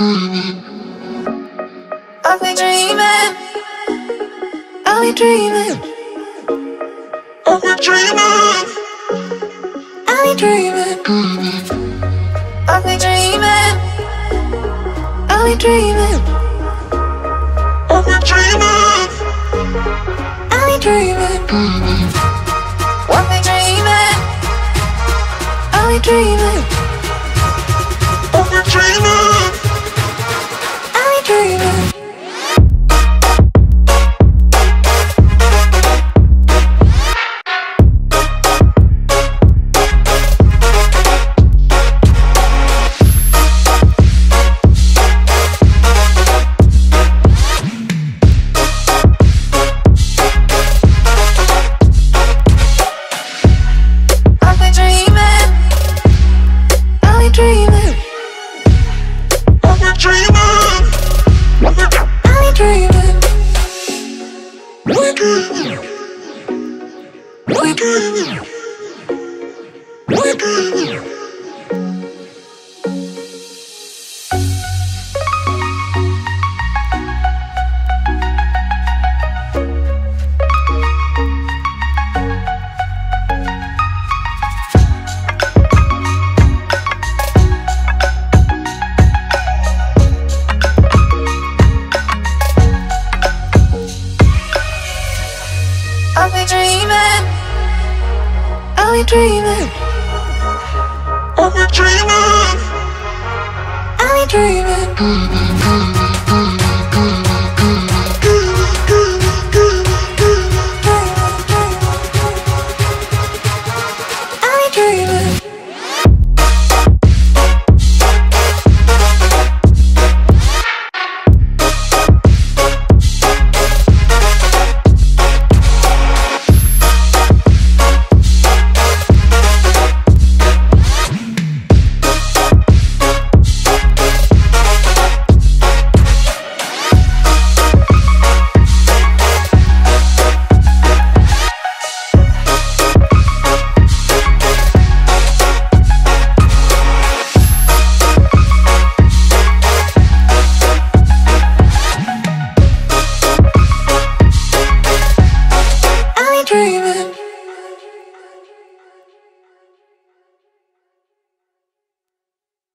I've been dreaming, I've been dreaming, I've been dreaming, I've been dreaming, I've been dreaming, I've been dreaming, I've been dreaming, I've been dreaming, I've been dreaming, I've been dreaming, I've been dreaming, I've been dreaming. Dreaming.